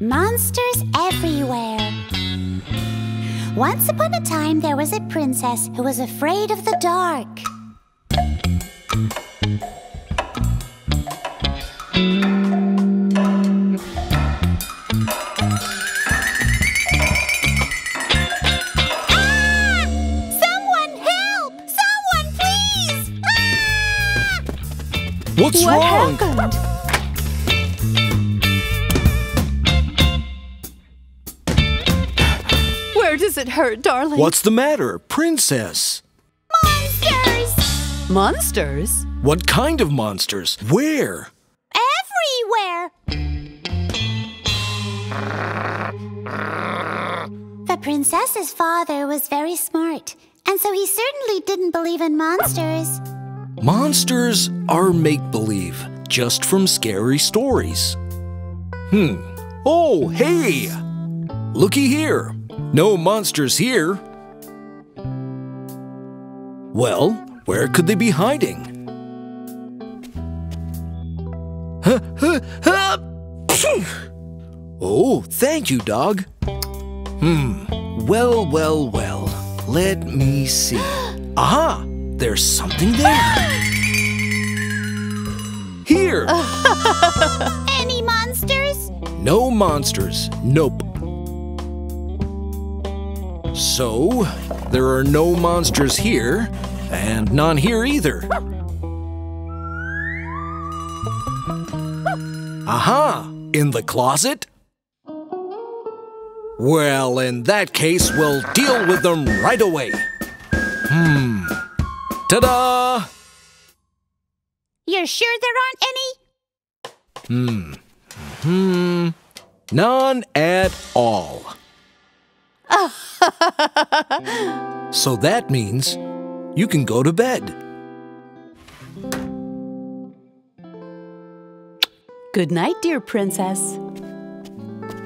Monsters everywhere. Once upon a time, there was a princess who was afraid of the dark. What happened? Where does it hurt, darling? What's the matter, princess? Monsters! Monsters? What kind of monsters? Where? Everywhere! The princess's father was very smart, and so he certainly didn't believe in monsters. Monsters are make-believe, just from scary stories. Oh, hey! Looky here. No monsters here. Well, where could they be hiding? Oh, thank you, dog. Well. Let me see. Aha! There's something there. Here. Any monsters? No monsters. Nope. So, there are no monsters here, and none here either. Aha! In the closet? Well, in that case, we'll deal with them right away. Ta-da! You're sure there aren't any? None at all. So that means you can go to bed. Good night, dear princess.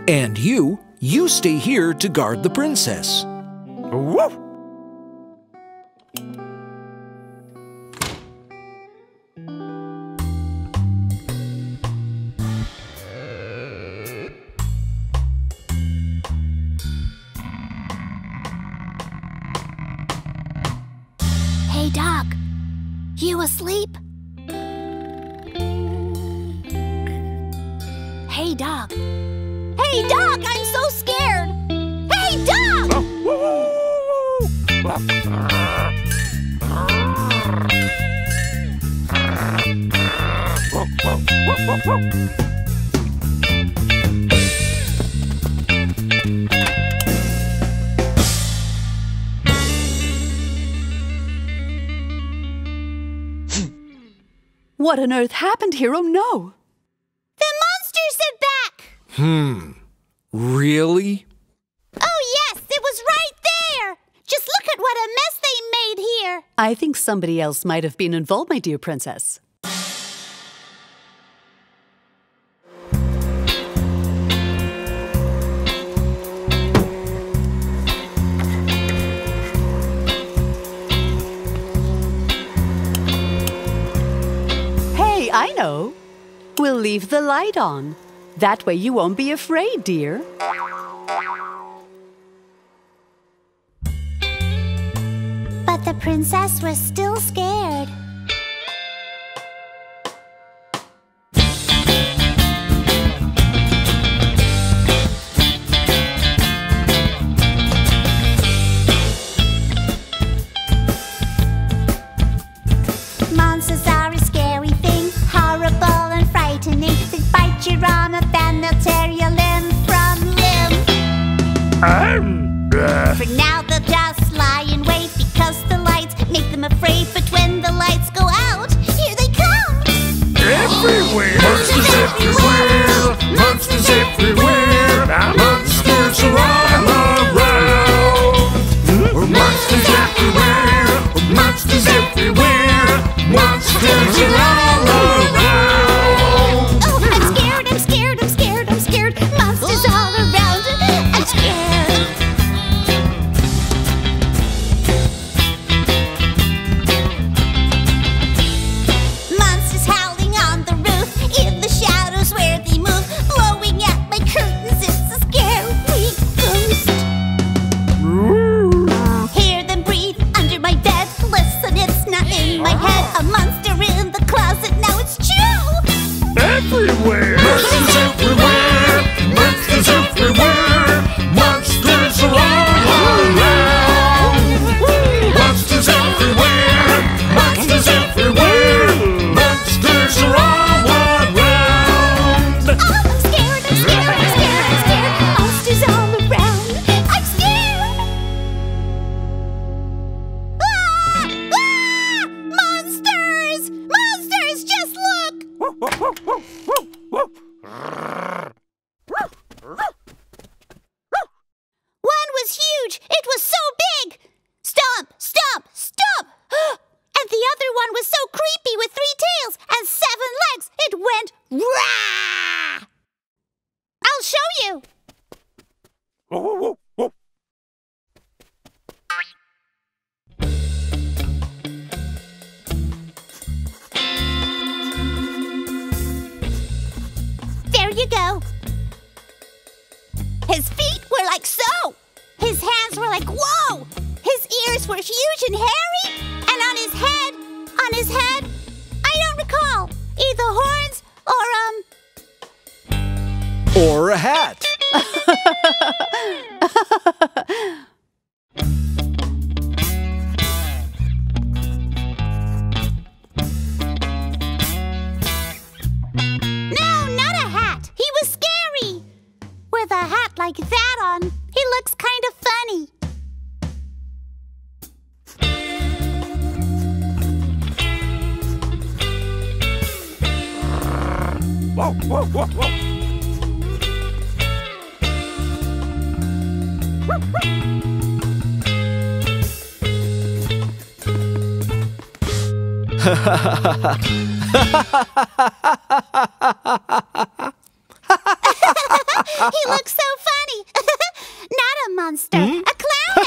And you stay here to guard the princess. Woof! Hey, Doc, you asleep? Hey, Doc, I'm so scared! Hey, Doc! What on earth happened here? Oh, no! The monsters are back! Really? Oh, yes! It was right there! Just look at what a mess they made here! I think somebody else might have been involved, my dear princess. I know. We'll leave the light on. That way you won't be afraid, dear. But the princess was still scared. For now they'll just lie in wait because the lights make them afraid. But when the lights go out, here they come! Everywhere! Monsters everywhere! Monsters everywhere! Monsters are all around! Monsters everywhere! Monsters everywhere! Monsters are all around! Oh, I'm scared! I'm scared! I'm scared! I'm scared! Monsters all around! I'm scared! Curtains One was huge. It was so big. Stomp, stomp, stomp. And the other one was so creepy with 3 tails and 7 legs. It went rah! I'll show you. Whoa, whoa, whoa. You go. His feet were like so. His hands were like whoa. His ears were huge and hairy. And on his head, I don't recall either horns or a hat. Like that on. He looks kind of funny. Whoa, whoa, whoa, whoa. He looks so funny. Not a monster, a clown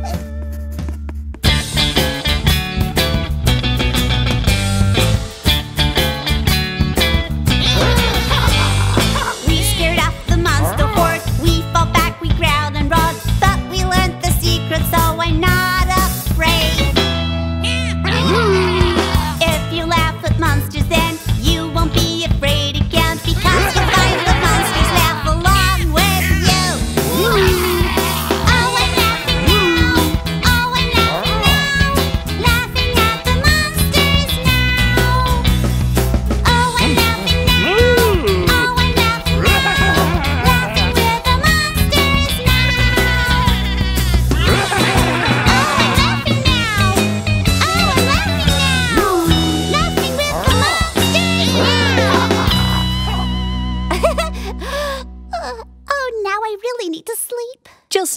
We scared off the monster horde. We fall back, we growled and roared. But we learned the secret, so I'm not afraid.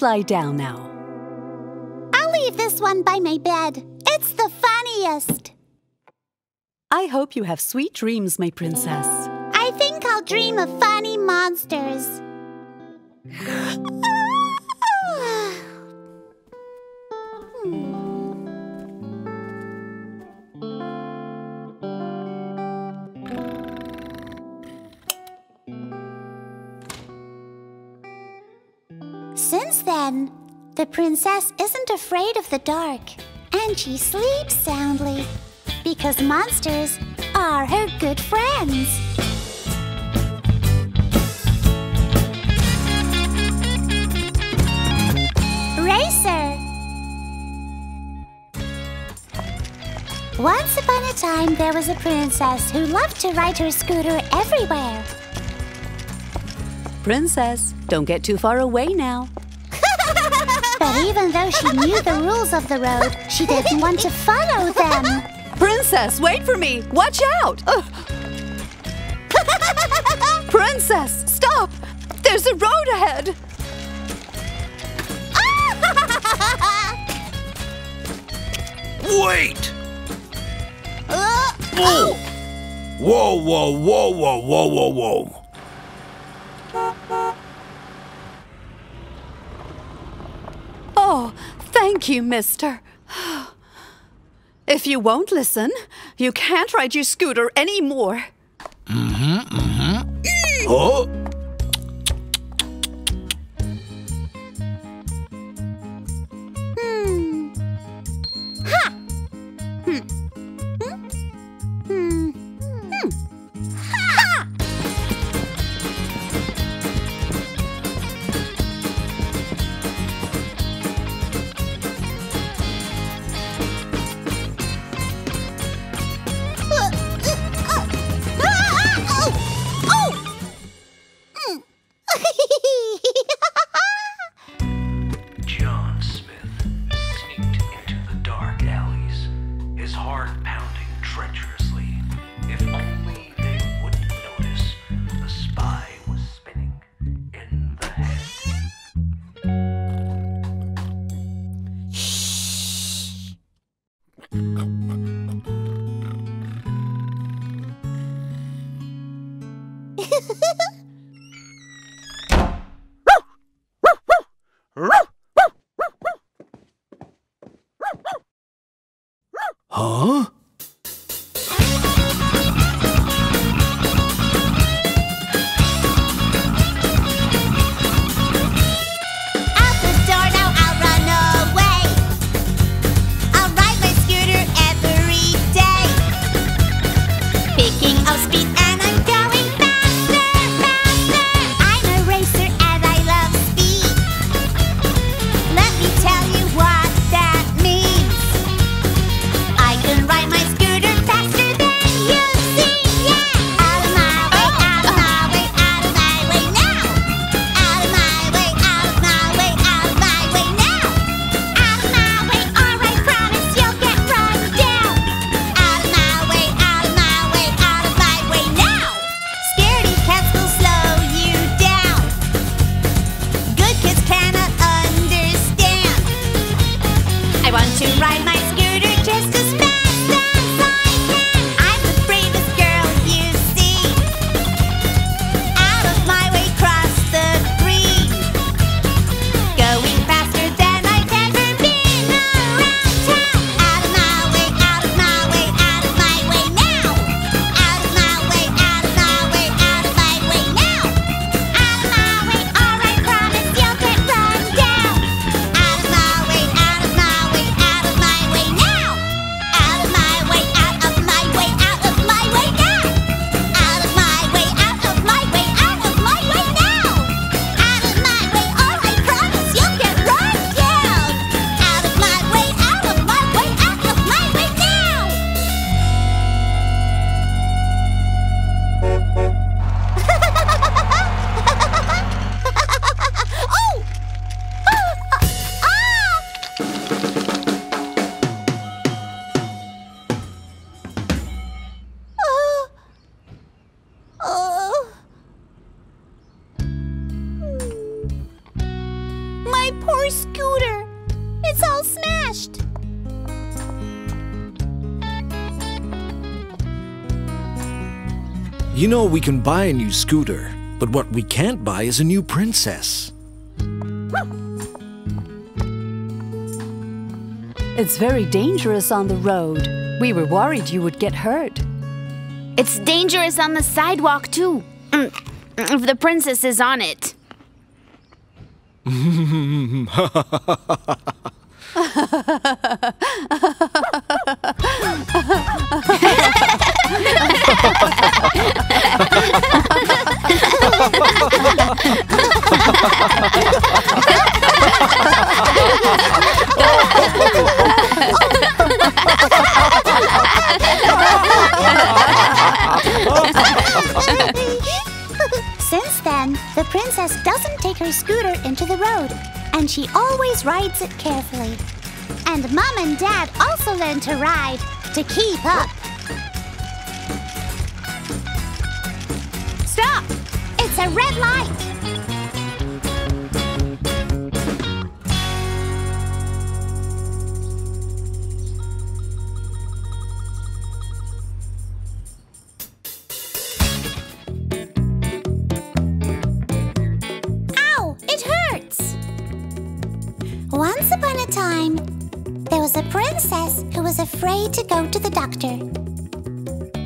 Lie down now. I'll leave this one by my bed. It's the funniest. I hope you have sweet dreams, my princess. I think I'll dream of funny monsters. Since then, the princess isn't afraid of the dark, and she sleeps soundly because monsters are her good friends. Racer. Once upon a time, there was a princess who loved to ride her scooter everywhere. Princess, don't get too far away now. But even though she knew the rules of the road, she didn't want to follow them. Princess, wait for me! Watch out! Princess, stop! There's a road ahead! Wait! Oh. Whoa, whoa, whoa, whoa, whoa, whoa, whoa. Thank you, mister. If you won't listen, you can't ride your scooter anymore. Mm-hmm, mm-hmm. Oh. Ha. treacherously. If only they would notice the spy was spinning in the head. Shh. Huh? Poor scooter! It's all smashed! You know, we can buy a new scooter, but what we can't buy is a new princess. It's very dangerous on the road. We were worried you would get hurt. It's dangerous on the sidewalk, too. If the princess is on it. Since then, the princess doesn't take her scooter into the road, and she always rides it carefully. And Mom and Dad also learn to ride to keep up. Stop! It's a red light. Once upon a time, there was a princess who was afraid to go to the doctor.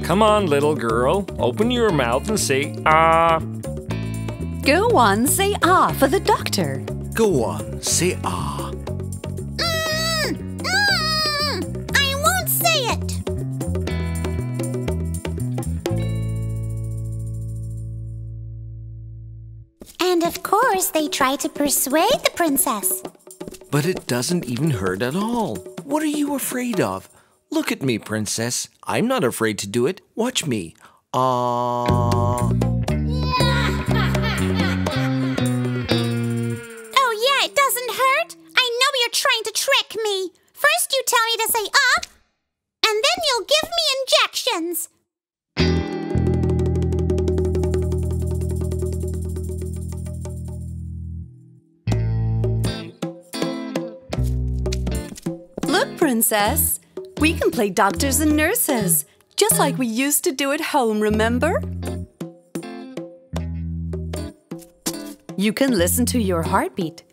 Come on, little girl. Open your mouth and say, ah. Go on, say ah for the doctor. Go on, say ah. I won't say it. And of course, they tried to persuade the princess. But it doesn't even hurt at all. What are you afraid of? Look at me, princess. I'm not afraid to do it. Watch me. Oh, yeah, it doesn't hurt. I know you're trying to trick me. First you tell me to say up, and then you'll give me injection. questions. Look, Princess, we can play doctors and nurses, just like we used to do at home, remember? You can listen to your heartbeat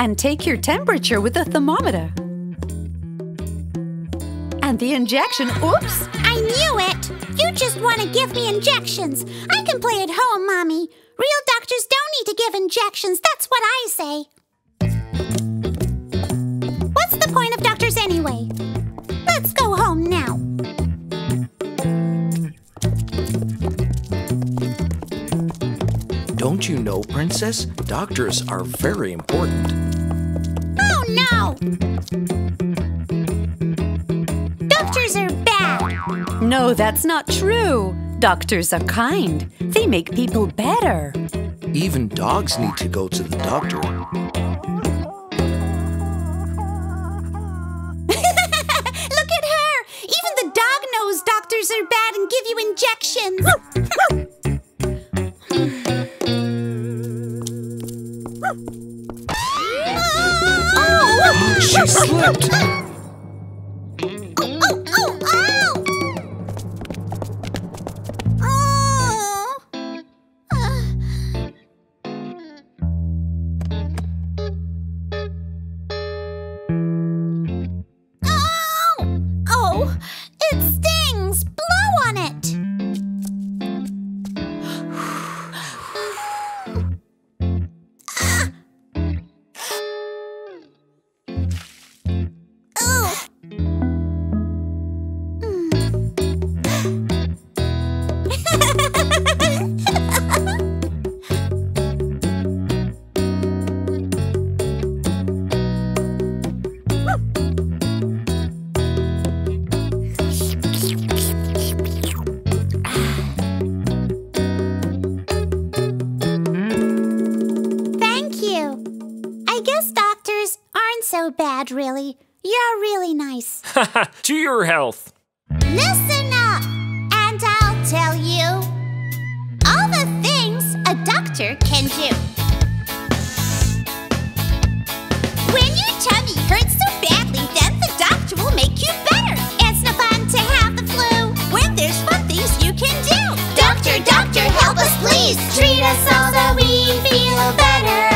and take your temperature with a thermometer. And the injection, oops! I knew it! You just want to give me injections. I can play at home, Mommy. Real doctors don't need to give injections, that's what I say. What's the point of doctors anyway? Let's go home now. Don't you know, Princess? Doctors are very important. Oh, no! Doctors are bad. No, that's not true. Doctors are kind. They make people better. Even dogs need to go to the doctor. Look at her! Even the dog knows doctors are bad and give you injections. Oh, she slipped! Oh! Oh! It stings! Blow on it! So bad, really. You're really nice. Haha, to your health. Listen up, and I'll tell you all the things a doctor can do. When your tummy hurts so badly, then the doctor will make you better. It's not fun to have the flu when there's fun things you can do. Doctor, doctor, help us please. Treat us all so we feel better.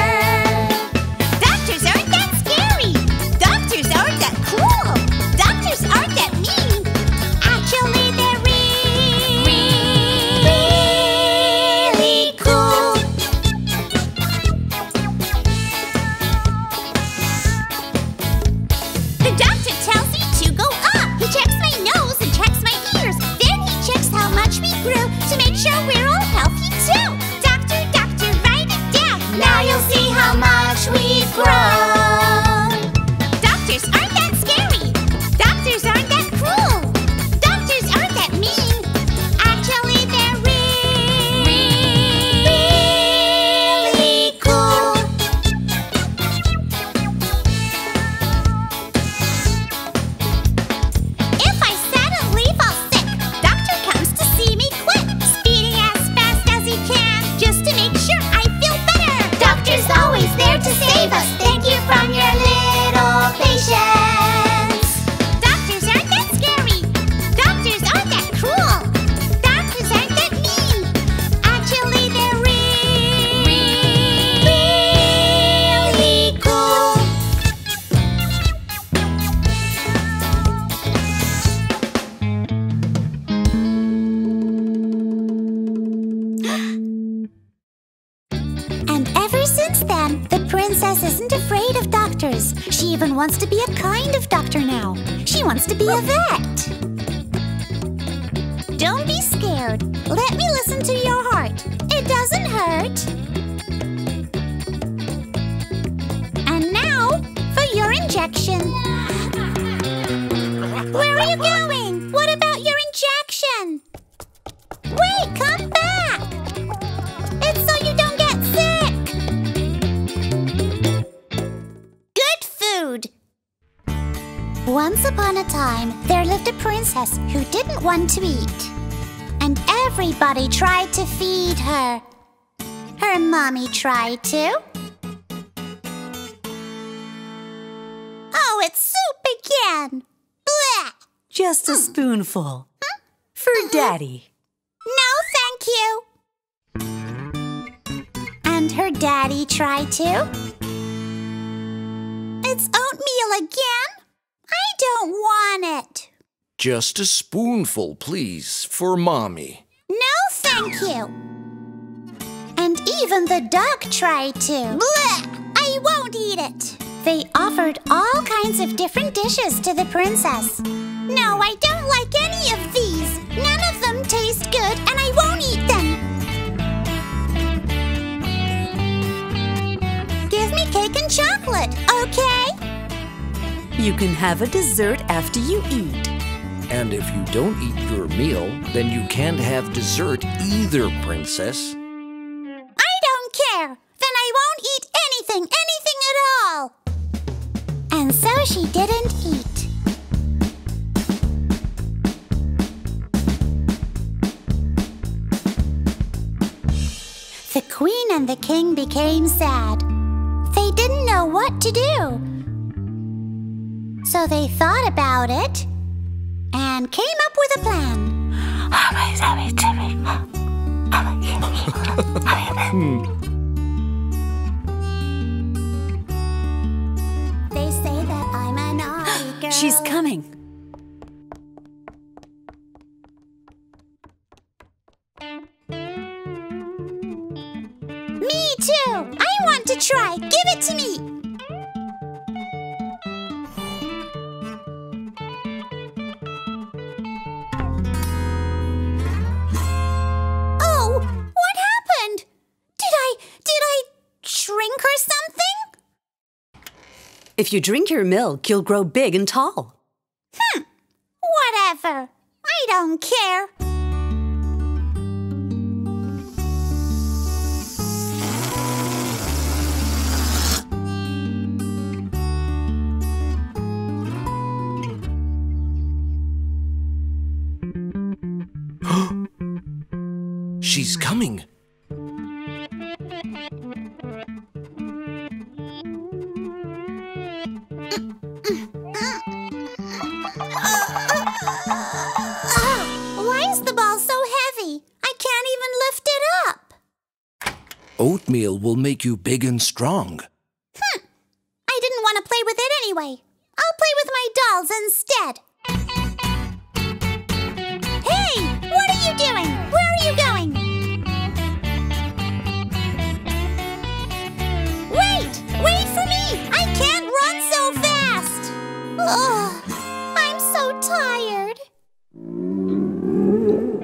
She even wants to be a kind of doctor now. She wants to be a vet. Don't be scared. Let me listen to your heart. It doesn't hurt. And now for your injection. Where are you going? What about your injection? Wait, come back. It's so you don't get sick. Once upon a time, time, there lived a princess who didn't want to eat. And everybody tried to feed her. Her mommy tried to. Oh, it's soup again! Blech! Just a spoonful. For Daddy. No, thank you. And her daddy tried to. It's oatmeal again? I don't want it. Just a spoonful, please, for Mommy. No, thank you. And even the duck tried to. Blech! I won't eat it. They offered all kinds of different dishes to the princess. No, I don't like any of these. None of them taste good, and I won't eat them. Give me cake and chocolate, okay? You can have a dessert after you eat. And if you don't eat your meal, then you can't have dessert either, Princess. I don't care. Then I won't eat anything at all. And so she didn't eat. The queen and the king became sad. They didn't know what to do. So they thought about it and came up with a plan. They say that I'm a naughty girl. She's coming. I want to try. Give it to me. Oh, what happened? Did I shrink or something? If you drink your milk, you'll grow big and tall. Whatever. I don't care. She's coming. Why is the ball so heavy? I can't even lift it up. Oatmeal will make you big and strong. I didn't want to play with it anyway. I'll play with my dolls instead. Hey, what are you doing? Where are you going? Wait for me! I can't run so fast! Ugh, I'm so tired.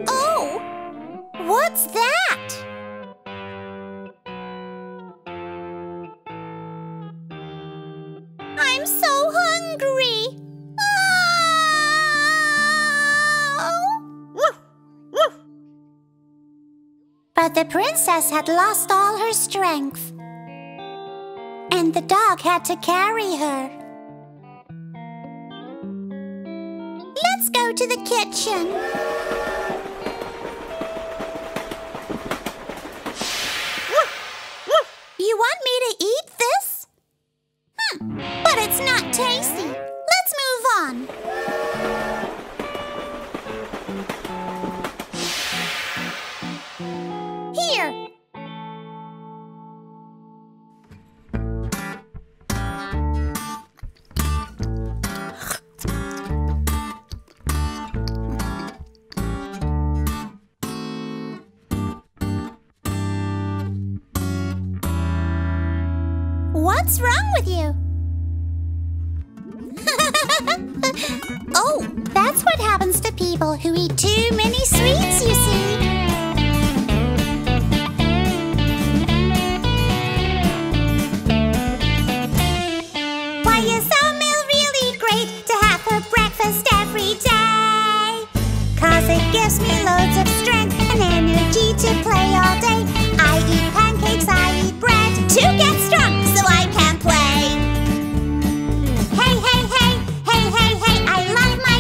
Oh, what's that? I'm so hungry. Oh! But the princess had lost all her strength. And the dog had to carry her. Let's go to the kitchen. You want me to eat this? But it's not tasty. Let's move on. Here. What's wrong with you? Oh, that's what happens to people who eat too many sweets, you see. Why is oatmeal really great to have for breakfast every day? 'Cause it gives me loads of strength and energy to play all day. I eat pancakes, I eat bread to get strong. Play. Hey, I love my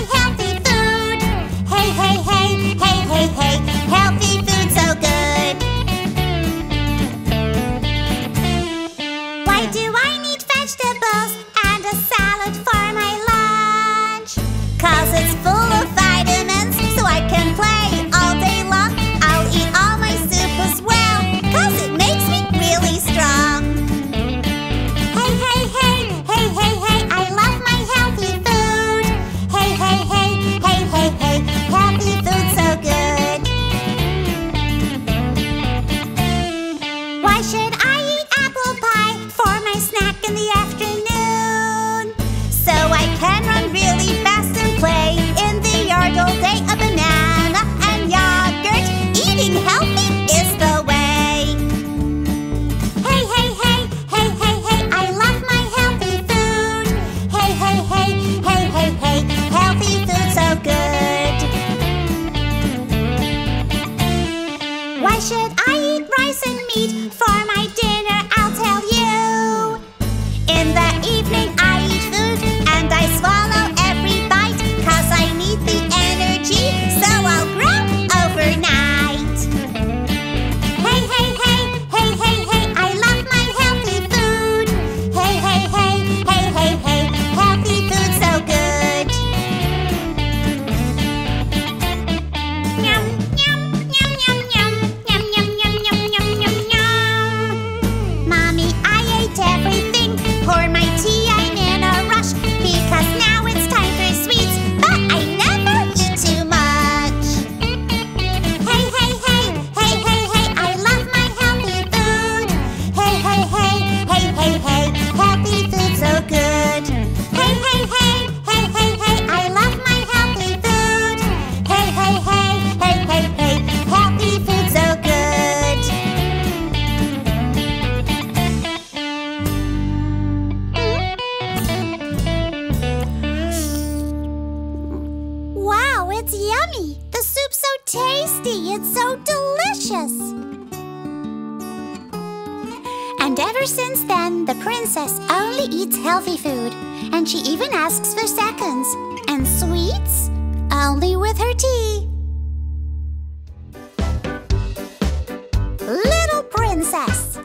It's yummy! The soup's so tasty! It's so delicious! And ever since then, the princess only eats healthy food. And she even asks for seconds. And sweets? Only with her tea. Little Princess.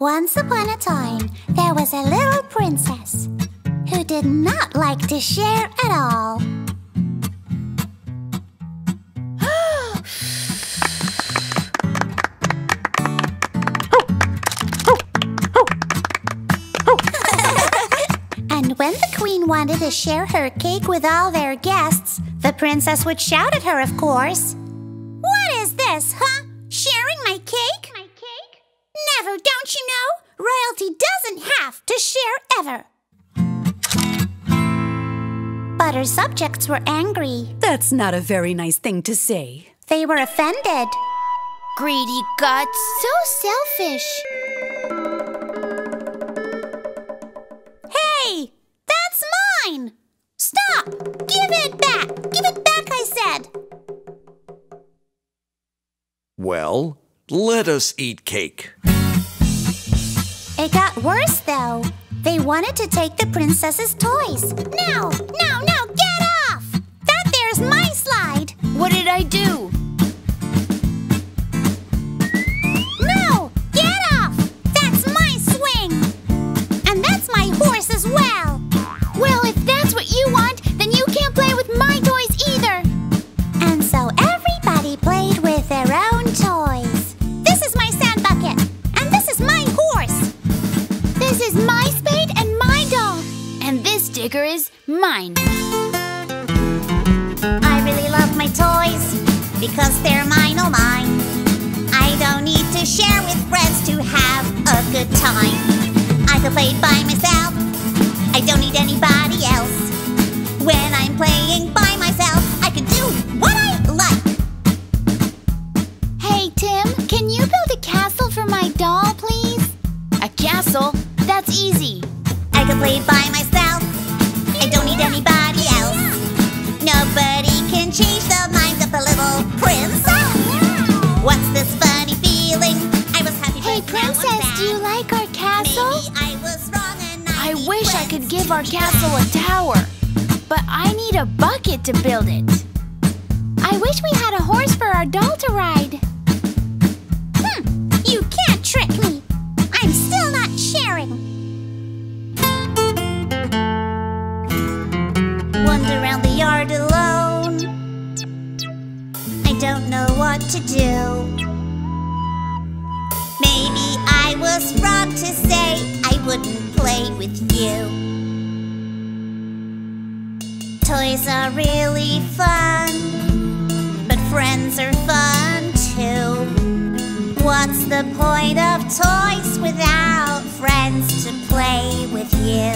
Once upon a time, there was a little princess who did not like to share at all. When the queen wanted to share her cake with all their guests, the princess would shout at her, of course. What is this, huh? Sharing my cake? My cake? Never, don't you know? Royalty doesn't have to share ever. But her subjects were angry. That's not a very nice thing to say. They were offended. Greedy guts. So selfish. Stop! Give it back! Give it back, I said! Well, let us eat cake. It got worse, though. They wanted to take the princess's toys. No! No! No! Get off! That there's my slide! What did I do? No! Get off! That's my swing! And that's my horse as well! Well, if that's what you want, then you can't play with my toys either. And so everybody played with their own toys. This is my sand bucket, and this is my horse. This is my spade and my doll. And this digger is mine. I really love my toys because they're mine, oh mine. I don't need to share with friends to have a good time. I can play by myself. I don't need anybody else. When I'm playing by myself, I can do what I like. Hey, Tim, can you build a castle for my doll, please? A castle? That's easy. I can play by myself. I don't need anybody else. Nobody can change the mind of the little princess. What's this funny feeling? I was happy. Hey, princess, do you like our castle? Maybe I was wrong. I wish I could give our castle a tower, but I need a bucket to build it. I wish we had a horse for our doll to ride. You can't trick me. I'm still not sharing. Wander around the yard alone. I don't know what to do. Maybe I was wrong to say I wouldn't play with you. Toys are really fun, but friends are fun too. What's the point of toys without friends to play with you?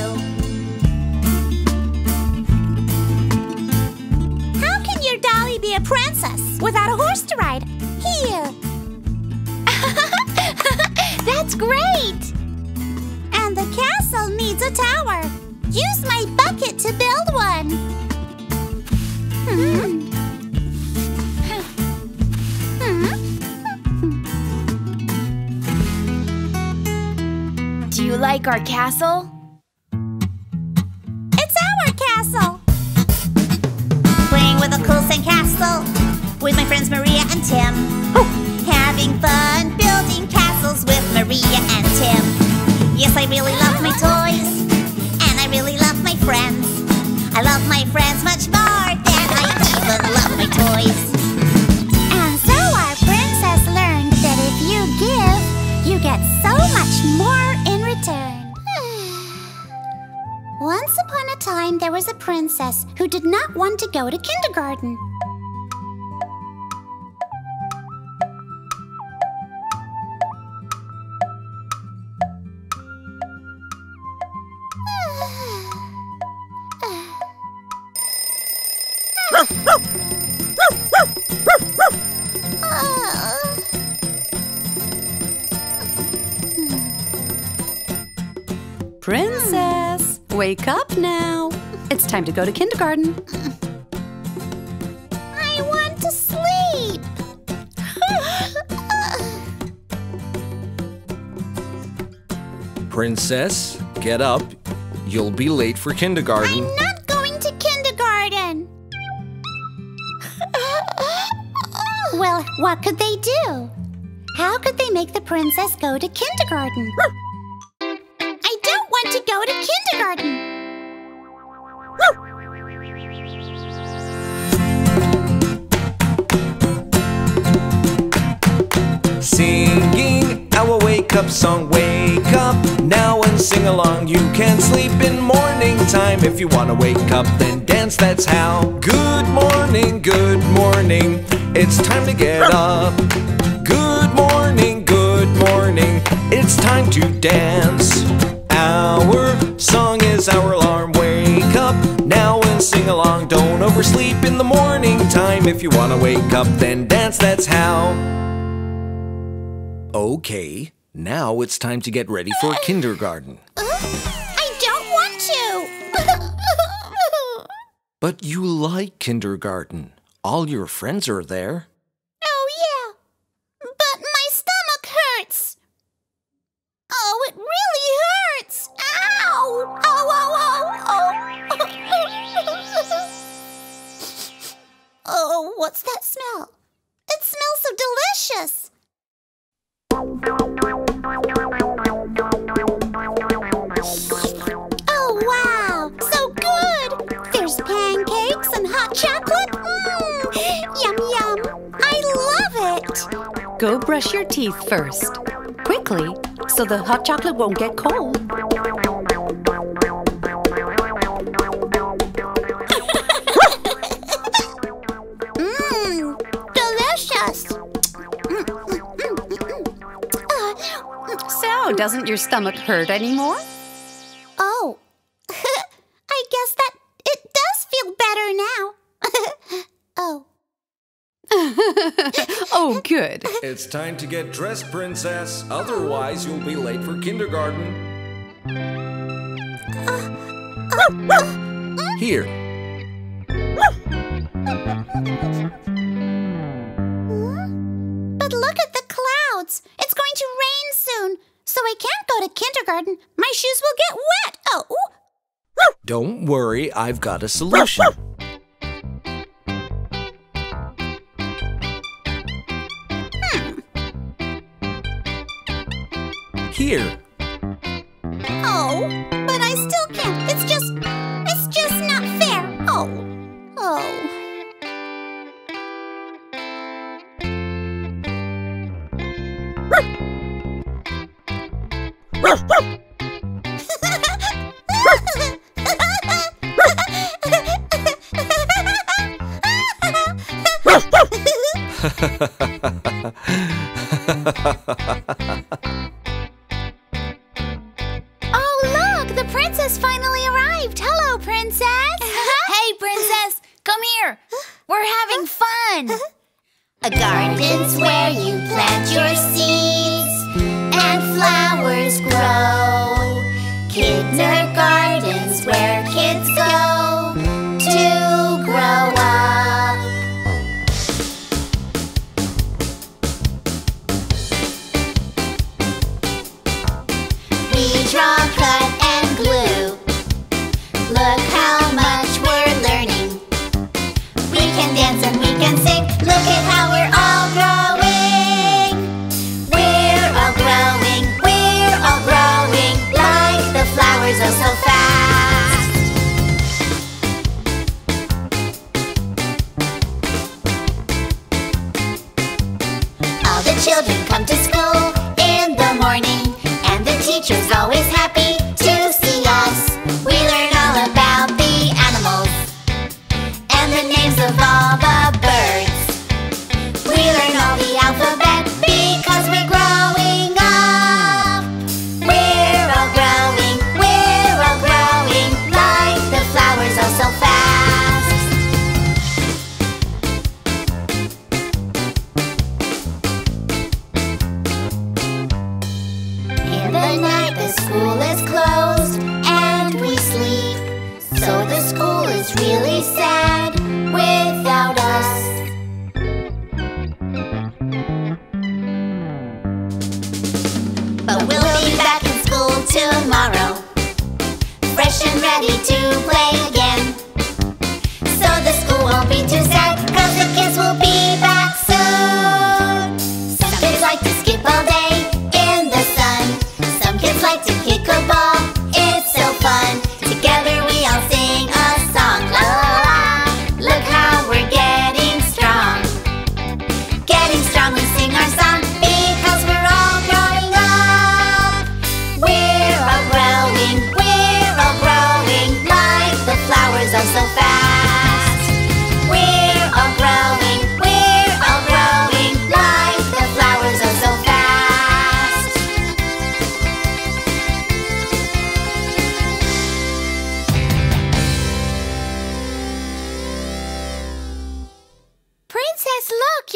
How can your dolly be a princess without a horse to ride? Here! That's great! And the castle needs a tower. Use my bucket to build one. Do you like our castle? It's our castle. Playing with a cool sand castle with my friends Maria and Tim. Having fun building castles with Maria and Tim. Yes, I really love my toys, and I really love my friends. I love my friends much more than I even love my toys. And so our princess learned that if you give, you get so much more in return. Once upon a time, there was a princess who did not want to go to kindergarten. Princess, wake up now. It's time to go to kindergarten. Princess, get up. You'll be late for kindergarten. I'm not going to kindergarten. Well, what could they do? How could they make the princess go to kindergarten? I don't want to go to kindergarten. Singing our wake-up song, wake up now and sing along. You can sleep in morning time. If you want to wake up, then dance, that's how. Good morning, it's time to get up. Good morning, it's time to dance. Our song is our alarm, wake up now and sing along. Don't oversleep in the morning time. If you want to wake up, then dance, that's how. Okay, now it's time to get ready for kindergarten. I don't want to! But you like kindergarten. All your friends are there. Oh, yeah. But my stomach hurts. Oh, it really hurts. Ow! Oh, oh, oh, oh. Oh, what's that smell? It smells so delicious. Oh, wow! So good! There's pancakes and hot chocolate. Yum, yum! I love it! Go brush your teeth first. Quickly, so the hot chocolate won't get cold. Doesn't your stomach hurt anymore? Oh, I guess that it does feel better now. Oh. Oh, good. It's time to get dressed, Princess. Otherwise, you'll be late for kindergarten. Here. But look at the clouds. It's going to rain soon. So I can't go to kindergarten. My shoes will get wet. Oh. Ooh. Don't worry, I've got a solution. Here. Oh, but I still can't. It's just not fair. Oh. Oh. Oh, look! The princess finally arrived! Hello, princess! Hey, princess! Come here! We're having fun! A garden's where you plant your seeds and flowers grow. Kindergarten's where kids go to grow up. We draw, cut, and glue. Look how much we're learning. We can dance and we can sing. Look at how we're all growing. We're all growing. Like the flowers, oh so fast. All the children come to school in the morning. Teacher's always happy to see us. We learn all about the animals and the names of all the birds. We learn all the alphabet because we're growing up. We're all growing like the flowers all so fast. In the night, the school is closed and we sleep. So the school is really sad without us.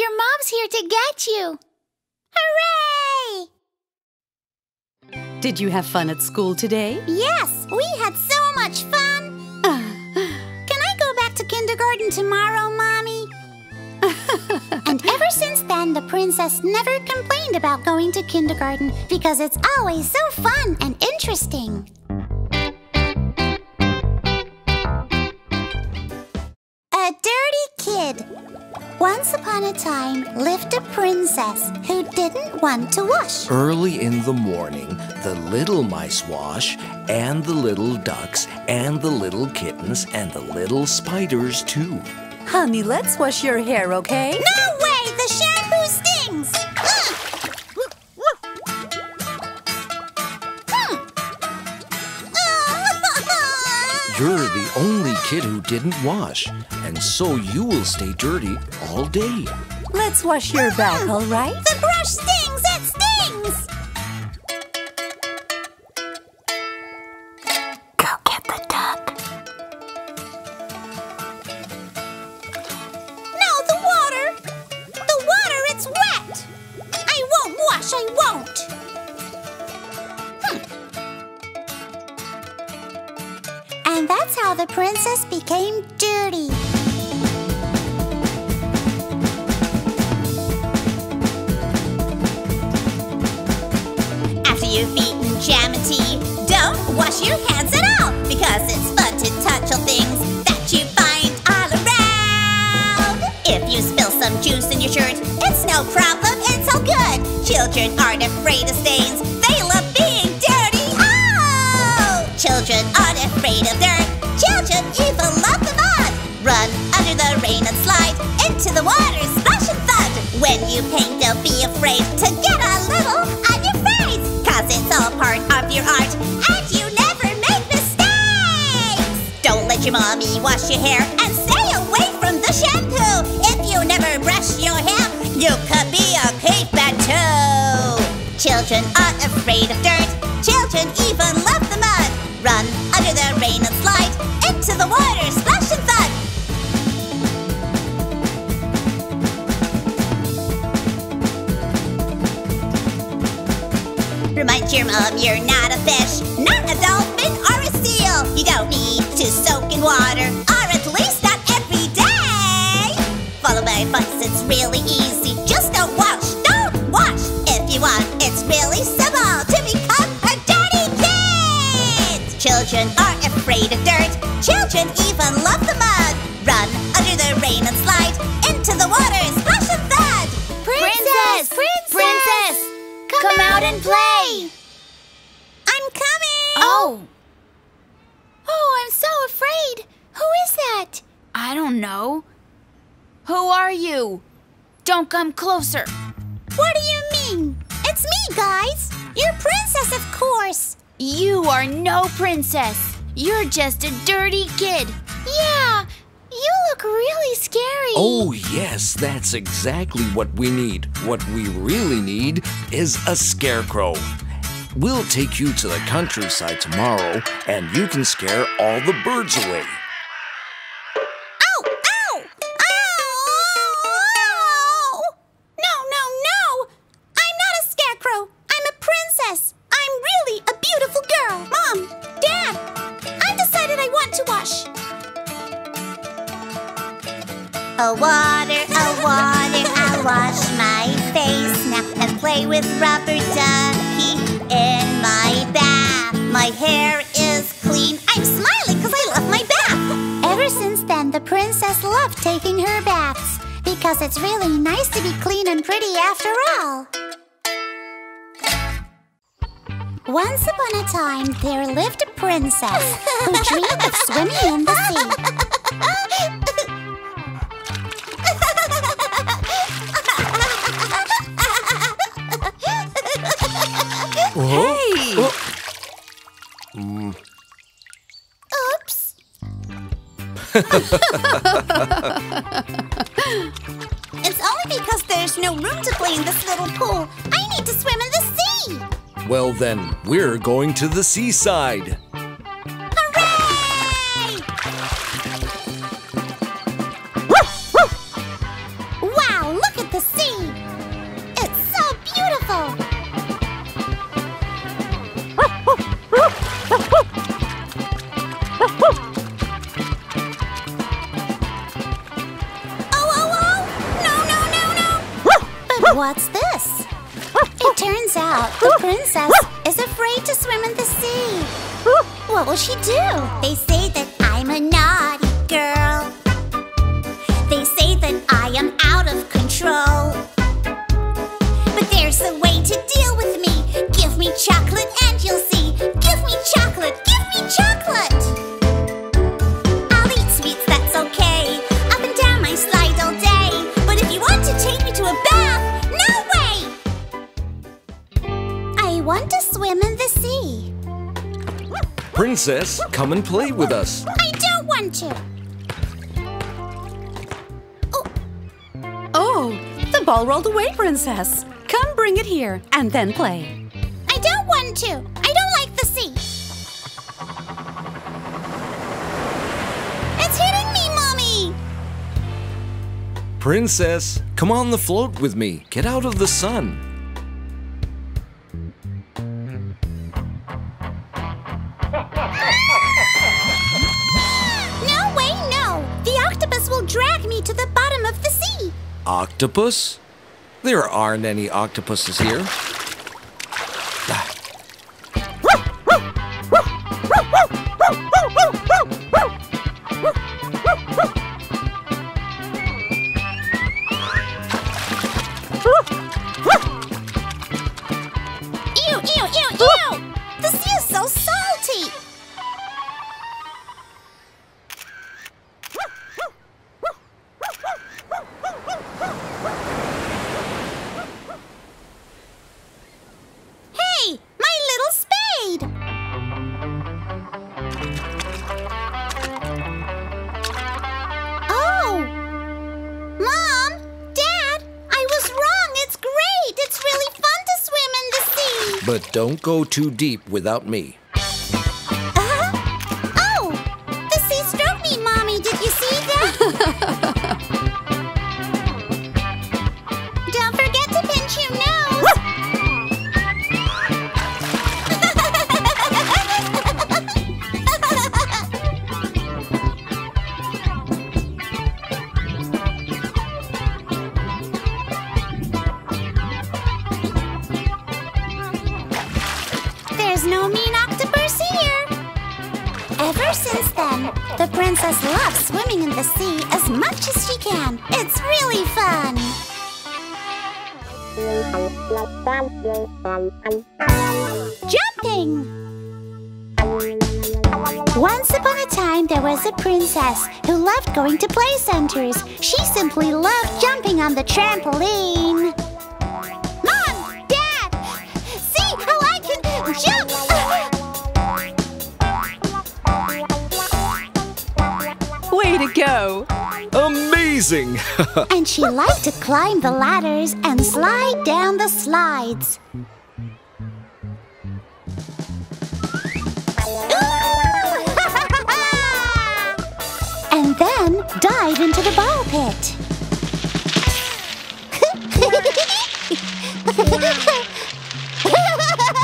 your mom's here to get you! Hooray! Did you have fun at school today? Yes, we had so much fun! Can I go back to kindergarten tomorrow, Mommy? And ever since then, the princess never complained about going to kindergarten because it's always so fun and interesting. A dirty kid. Once upon a time, lived a princess who didn't want to wash. Early in the morning, the little mice wash, and the little ducks, and the little kittens, and the little spiders, too. Honey, let's wash your hair, okay? No way! The shampoo stings! You're the only kid who didn't wash, and so you will stay dirty all day. Let's wash your back, all right? The brush stings! It stings! Go get the tub. I won't! And that's how the princess became dirty. After you've eaten jam and tea, don't wash your hands at all, because it's fun to touch all things that you find all around. If you spill some juice in your shirt, it's no problem, it's all good. Children aren't afraid of stains, they love being dirty. Oh! Children aren't afraid of dirt, children even love the mud. Run under the rain and slide, into the water, splash and thud. When you paint, don't be afraid to get a little on your face, cause it's all part of your art, and you never make mistakes. Don't let your mommy wash your hair, and stay away from the shampoo. If you never brush your hair, you could be a caveman too. Children aren't afraid of dirt, children even love the mud. Run under the rain and slide, into the water, splash and thud. Remind your mom you're not a fish, not a dolphin or a seal. You don't need to soak in water, or at least not every day. Follow my advice, it's really easy, just don't wash, don't wash. If you want, it's really simple to become a dirty kid. Children aren't afraid of dirt, children even love the mud. Run under the rain and slide, into the water, splash and thud. Princess! Princess! Princess! Come out and play! I'm coming! Oh, I'm so afraid! Who is that? I don't know. Who are you? Don't come closer. What do you mean? It's me, guys! You're princess, of course! You are no princess! You're just a dirty kid! Yeah! You look really scary! Oh, yes! That's exactly what we need! What we really need is a scarecrow! We'll take you to the countryside tomorrow, and you can scare all the birds away! I'll wash my face now and play with rubber ducky in my bath. My hair is clean. I'm smiling because I love my bath. Ever since then, the princess loved taking her baths because it's really nice to be clean and pretty after all. Once upon a time, there lived a princess who dreamed of swimming in the sea. Hey! Oops. It's only because there's no room to play in this little pool. I need to swim in the sea. Well then, we're going to the seaside. Hooray! Wow, look at the What's this? It turns out the princess is afraid to swim in the sea. What will she do? They say that I'm a naughty girl. They say that I am out of control. But there's a way to deal with me. Give me chocolate and you'll see. Give me chocolate, give me chocolate. I'll eat sweets, that's okay. Up and down my slide all day. But if you want to take me to a bath, no way! I want to swim in the sea. Princess, come and play with us. I don't want to. Oh, the ball rolled away, Princess. Come bring it here and then play. I don't want to. I don't like the sea. It's hitting me, Mommy! Princess, come on the float with me. Get out of the sun. No way, no! The octopus will drag me to the bottom of the sea. Octopus? There aren't any octopuses here. Ew, ew, ew, ew! The sea is so salty! But don't go too deep without me. Oh! The sea struck me, Mommy! Did you see that? Don't forget to pinch your nose. No mean octopus here. Ever since then, the princess loves swimming in the sea as much as she can. It's really fun. Jumping! Once upon a time, there was a princess who loved going to play centers. She simply loved jumping on the trampoline. Jump! Way to go! Amazing! And she liked to climb the ladders and slide down the slides. And then dive into the ball pit.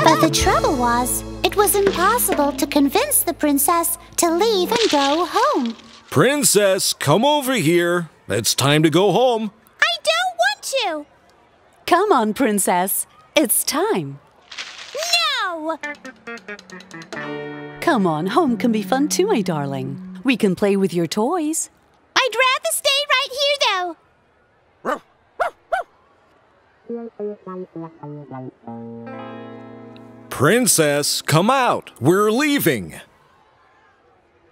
But the trouble was, it was impossible to convince the princess to leave and go home. Princess, come over here. It's time to go home. I don't want to. Come on, Princess. It's time. No! Come on, home can be fun too, my darling. We can play with your toys. I'd rather stay right here, though. Ruff, ruff, ruff. Princess, come out. We're leaving.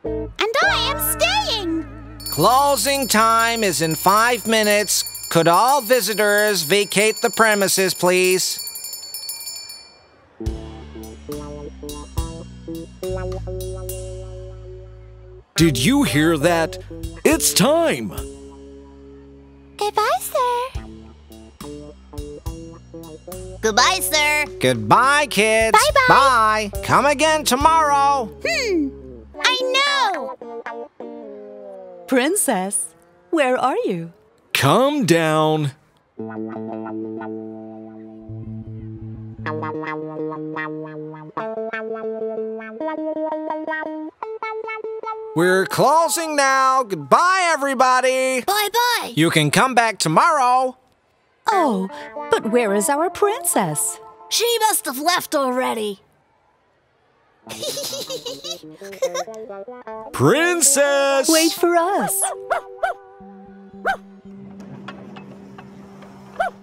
And I am staying. Closing time is in 5 minutes. Could all visitors vacate the premises, please? Did you hear that? It's time. Goodbye, sir. Goodbye, sir. Goodbye, kids. Bye-bye. Bye. Come again tomorrow. I know. Princess, where are you? Come down. We're closing now. Goodbye, everybody. Bye-bye. You can come back tomorrow. Oh, but where is our princess? She must have left already. Princess! Wait for us.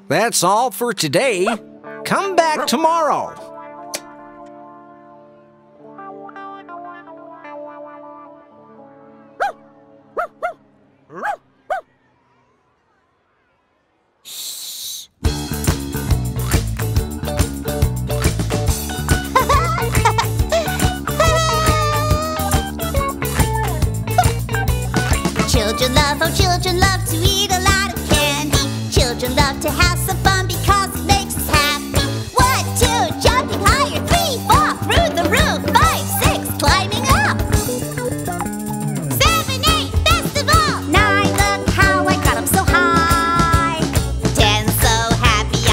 That's all for today. Come back tomorrow. Children love to eat a lot of candy. Children love to have some fun because it makes us happy. 1, 2, jumping higher. 3, 4, through the roof. 5, 6, climbing up. 7, 8, festival. 9, look how I got up so high. 10, so happy I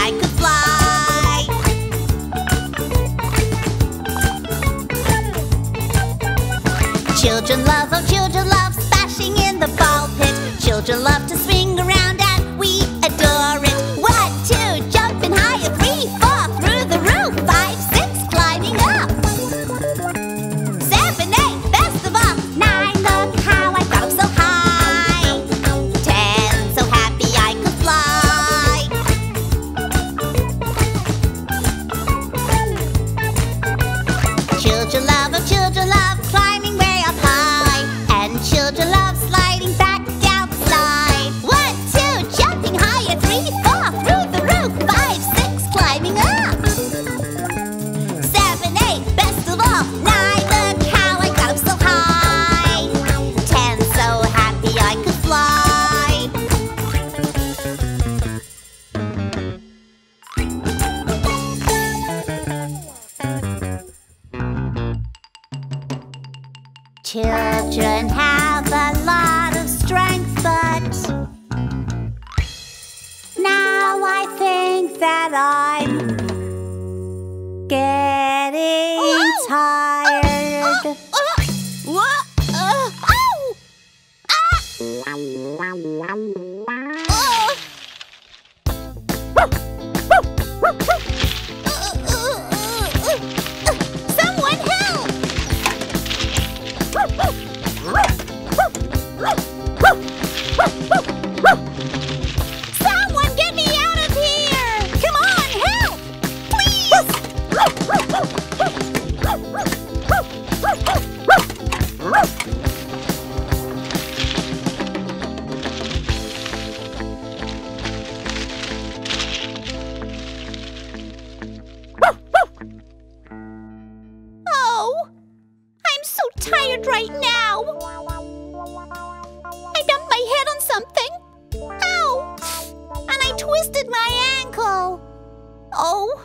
could fly. Children love, oh children love splashing in the ball pit. Children love to swing around and we adore it. 1, 2, jumping higher. 3, 4, through the roof. 5, 6, climbing up. 7, 8, festival. 9, look how I got up so high. 10, so happy I could fly. Children love, oh children love climbing way up high. And children love sliding back. Children have a lot of strength, but now I think that I'm getting tired. Someone get me out of here! Come on, help! Please! Oh! I'm so tired right now! I dumped my head on something. Ow! And I twisted my ankle. Oh.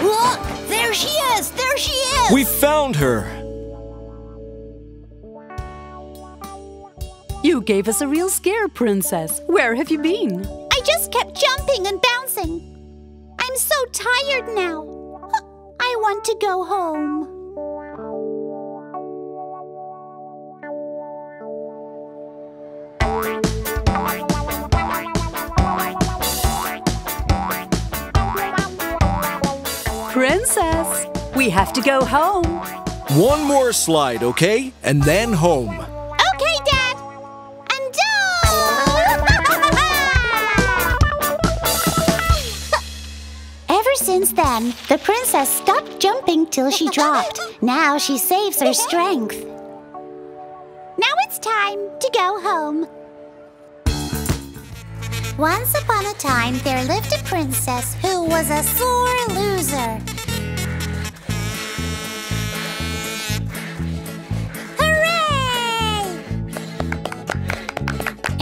Look! There she is! There she is! We found her! You gave us a real scare, Princess. Where have you been? I just kept jumping and bouncing. I'm so tired now. I want to go home. Princess, we have to go home. One more slide, okay? And then home. Since then, the princess stopped jumping till she dropped. Now she saves her strength. Now it's time to go home. Once upon a time, there lived a princess who was a sore loser. Hooray!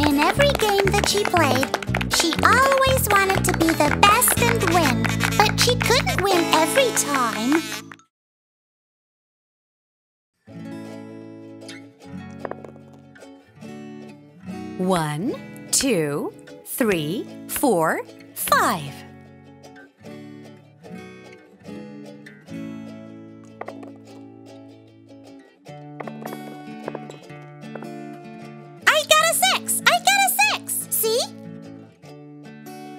In every game that she played, she always wanted to be the best and win. But she couldn't win every time. One, two, three, four, five.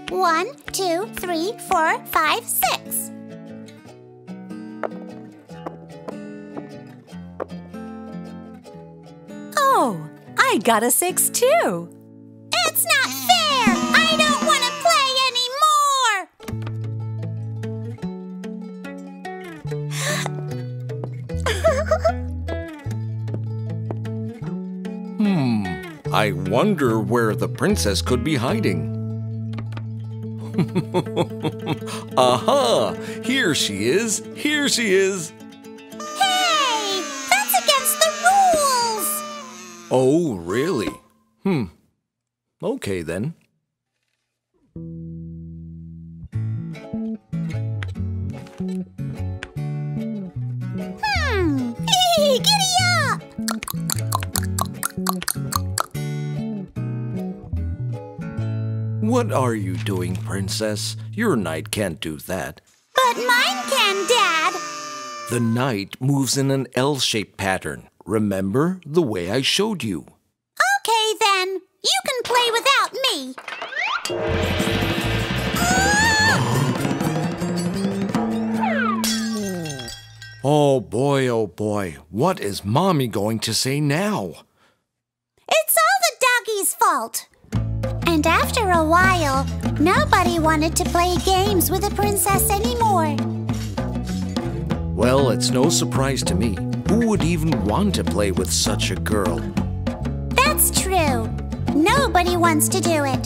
1, 2, 3, 4, 5, 6. Oh, I got a 6 too. It's not fair! I don't want to play anymore! I wonder where the princess could be hiding. Aha! Here she is! Here she is! Hey! That's against the rules! Oh, really? Okay, then. Hey, giddy up! What are you doing, Princess? Your knight can't do that. But mine can, Dad! The knight moves in an L-shaped pattern. Remember the way I showed you. Okay, then. You can play without me. Oh boy, oh boy. What is Mommy going to say now? It's all the doggy's fault. And after a while, nobody wanted to play games with a princess anymore. Well, it's no surprise to me. Who would even want to play with such a girl? That's true. Nobody wants to do it.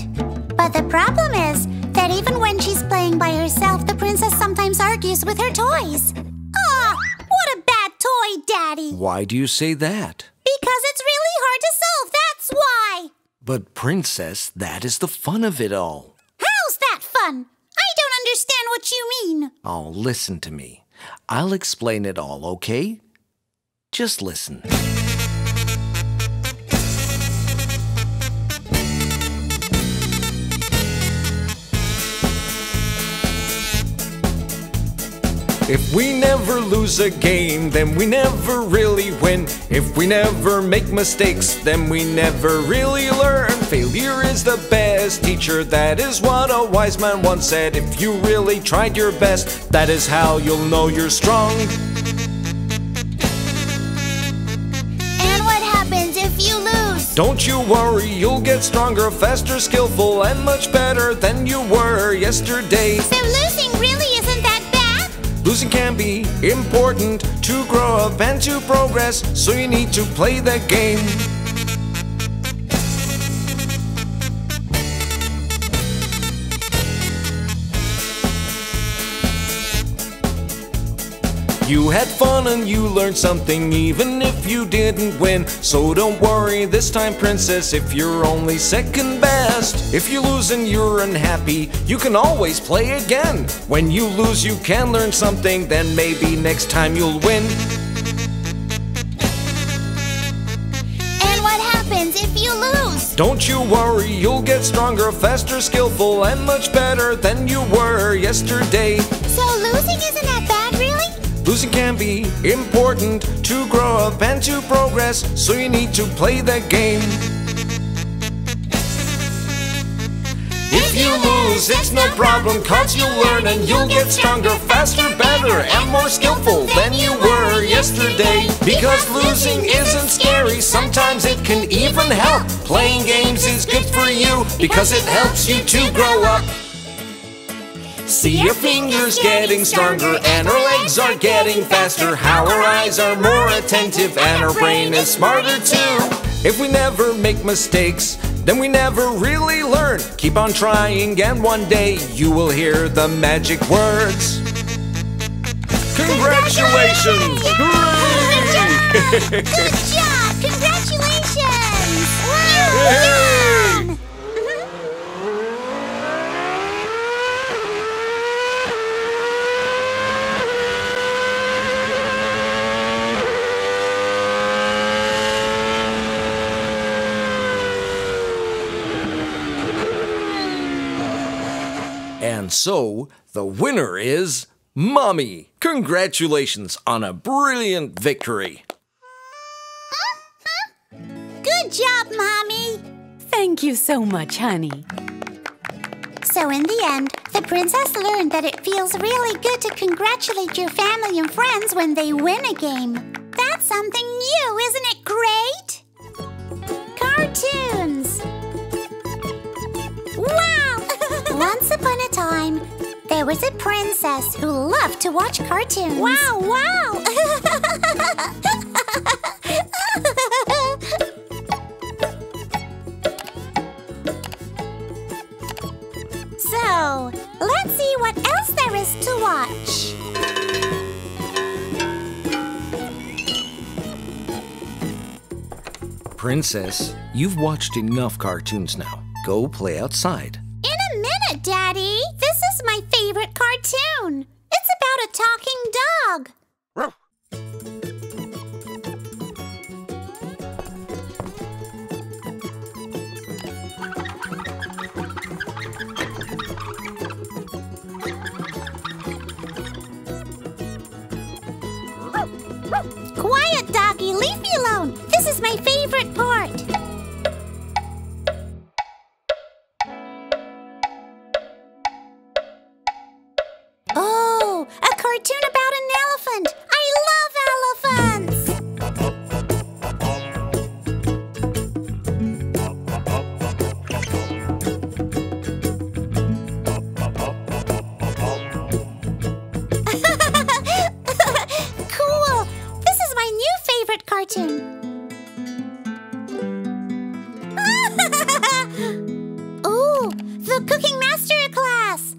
But the problem is that even when she's playing by herself, the princess sometimes argues with her toys. Aw, what a bad toy, Daddy! Why do you say that? Because it's really hard to solve, that's why! But, Princess, that is the fun of it all. How's that fun? I don't understand what you mean. Oh, listen to me. I'll explain it all, okay? Just listen. If we never lose a game, then we never really win. If we never make mistakes, then we never really learn. Failure is the best teacher, that is what a wise man once said. If you really tried your best, that is how you'll know you're strong. And what happens if you lose? Don't you worry, you'll get stronger, faster, skillful, and much better than you were yesterday. So losing really isn't that bad. Losing can be important to grow up and to progress, so you need to play the game. You had fun and you learned something even if you didn't win. So don't worry this time, Princess, if you're only second best. If you lose and you're unhappy, you can always play again. When you lose, you can learn something, then maybe next time you'll win. And what happens if you lose? Don't you worry, you'll get stronger, faster, skillful, and much better than you were yesterday. So losing isn't that bad, really? Losing can be important to grow up and to progress, so you need to play the game. If you lose, it's no problem, 'cause you'll learn and you'll get stronger, faster, better, and more skillful than you were yesterday. Because losing isn't scary, sometimes it can even help. Playing games is good for you, because it helps you to grow up. See your fingers getting stronger, and our legs are getting faster. How our eyes are more attentive, and our brain is smarter too. If we never make mistakes, then we never really learn. Keep on trying, and one day you will hear the magic words. Congratulations! Hooray! Good job! Congratulations! Wow! Yay! And so, the winner is Mommy! Congratulations on a brilliant victory! Good job, Mommy! Thank you so much, honey. So in the end, the princess learned that it feels really good to congratulate your family and friends when they win a game. That's something new, isn't it great? Cartoons! Wow! Once upon a time, there was a princess who loved to watch cartoons. Wow, wow! So, let's see what else there is to watch. Princess, you've watched enough cartoons now. Go play outside. In a minute, Daddy! This is my favorite cartoon. It's about a talking dog. Ruff. Quiet, doggy. Leave me alone. This is my favorite part. Oh, a cartoon about an elephant. I love elephants. Oh, the Cooking Masterclass!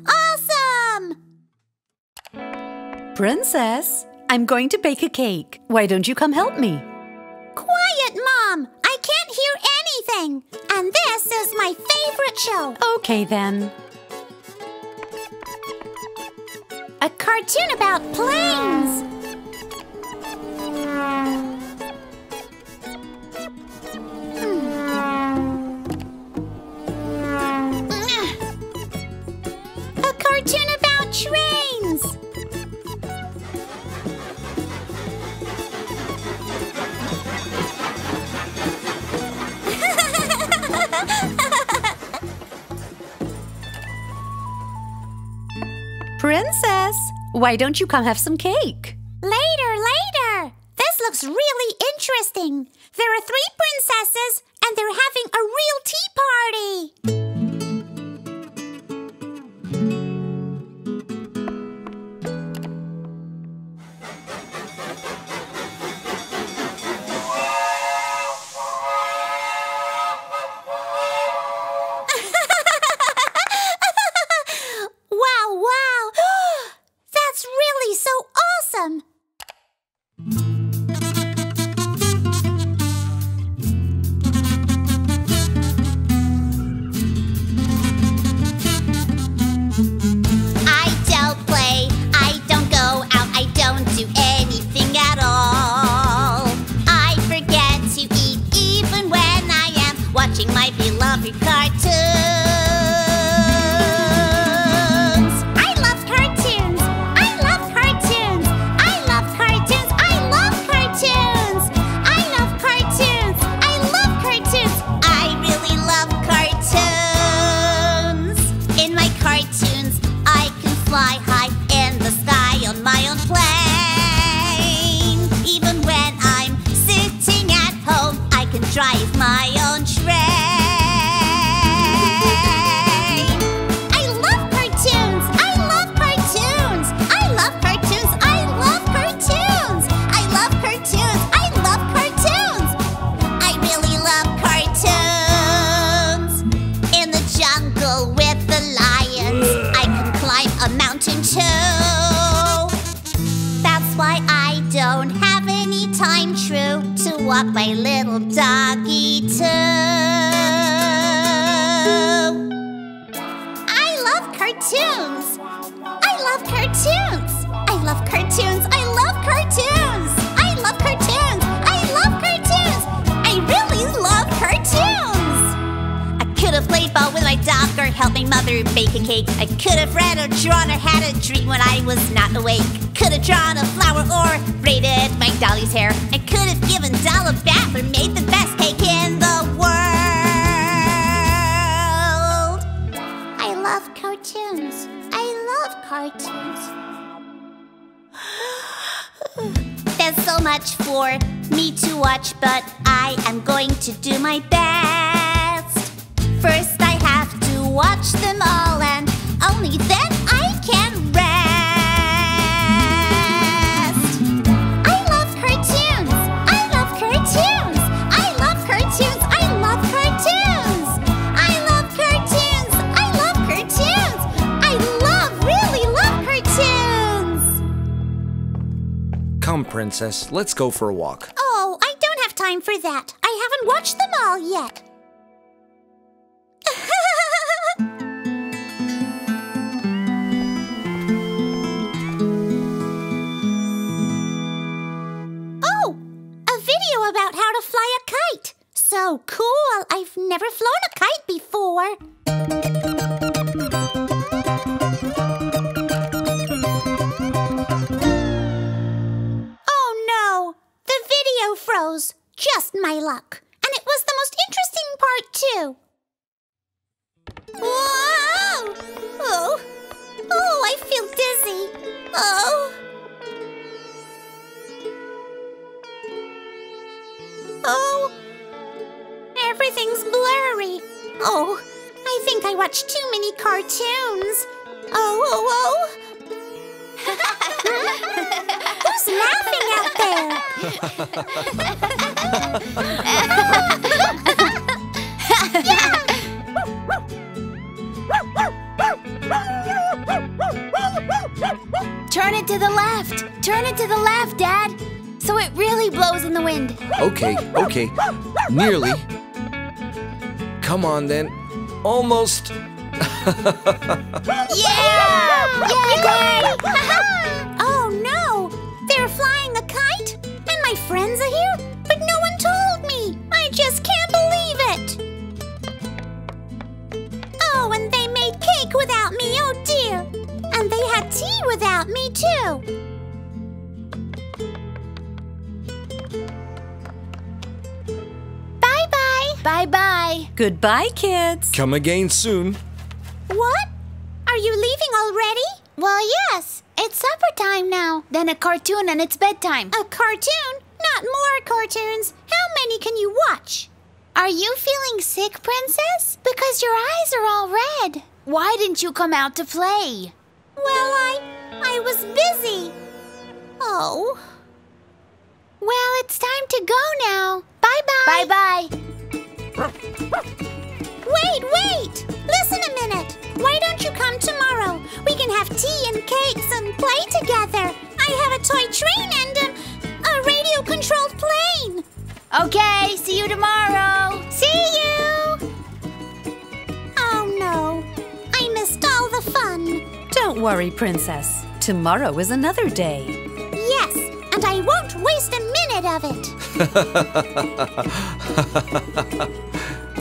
Awesome! Princess, I'm going to bake a cake. Why don't you come help me? Quiet, Mom! I can't hear anything! And this is my favorite show! Okay, then. A cartoon about planes! Princess, why don't you come have some cake? Later, later! This looks really interesting. There are 3 princesses, and they're having a real tea cartoons. I love cartoons. There's so much for me to watch, but I am going to do my best. First I have to watch them all, and only then I can rest. I love cartoons! I love cartoons! I love cartoons! I love cartoons! I love cartoons! I love cartoons! I love, really love cartoons! Come, Princess, let's go for a walk. Oh, I don't have time for that. I haven't watched them all yet. About how to fly a kite. So cool! I've never flown a kite before. Oh no! The video froze. Just my luck. And it was the most interesting part too. Whoa! Oh! Oh, I feel dizzy. Oh! Oh, everything's blurry. Oh, I think I watched too many cartoons. Oh, oh, oh. Who's laughing out there? Turn it to the left. Turn it to the left, Dad. So it really blows in the wind. Okay, okay. Nearly. Come on, then. Almost. Yeah! Yay! Oh, no. They're flying a kite? And my friends are here? But no one told me. I just can't believe it. Oh, and they made cake without me. Oh, dear. And they had tea without me, too. Bye-bye. Goodbye, kids. Come again soon. What? Are you leaving already? Well, yes. It's supper time now. Then a cartoon and it's bedtime. A cartoon? Not more cartoons. How many can you watch? Are you feeling sick, Princess? Because your eyes are all red. Why didn't you come out to play? Well, I was busy. Oh. Well, it's time to go now. Bye-bye. Bye-bye. Wait, wait! Listen a minute! Why don't you come tomorrow? We can have tea and cakes and play together. I have a toy train and a radio-controlled plane. Okay, see you tomorrow. See you! Oh, no. I missed all the fun. Don't worry, Princess. Tomorrow is another day. Yes, and I won't waste a minute of it.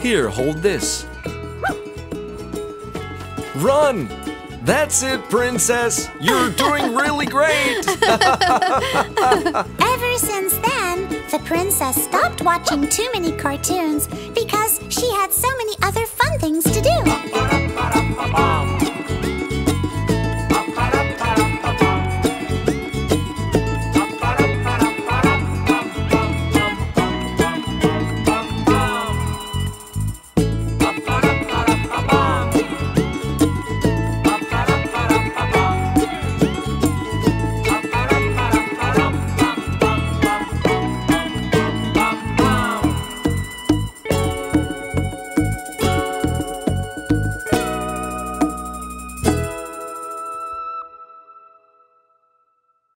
Here, hold this. Run! That's it, Princess! You're doing really great! Ever since then, the princess stopped watching too many cartoons because she had so many other fun things to do.